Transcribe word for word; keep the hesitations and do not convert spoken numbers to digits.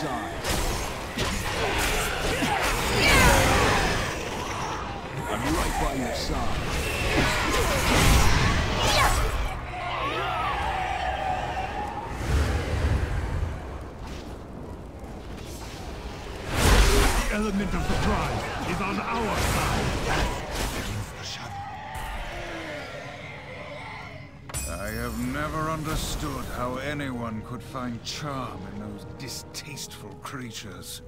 side. I'm right by your side. The element of the drive is on our side. I have never understood how anyone could find charm in those distasteful creatures.